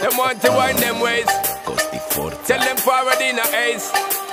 Them want to wind them ways. Tell them forward in a ace.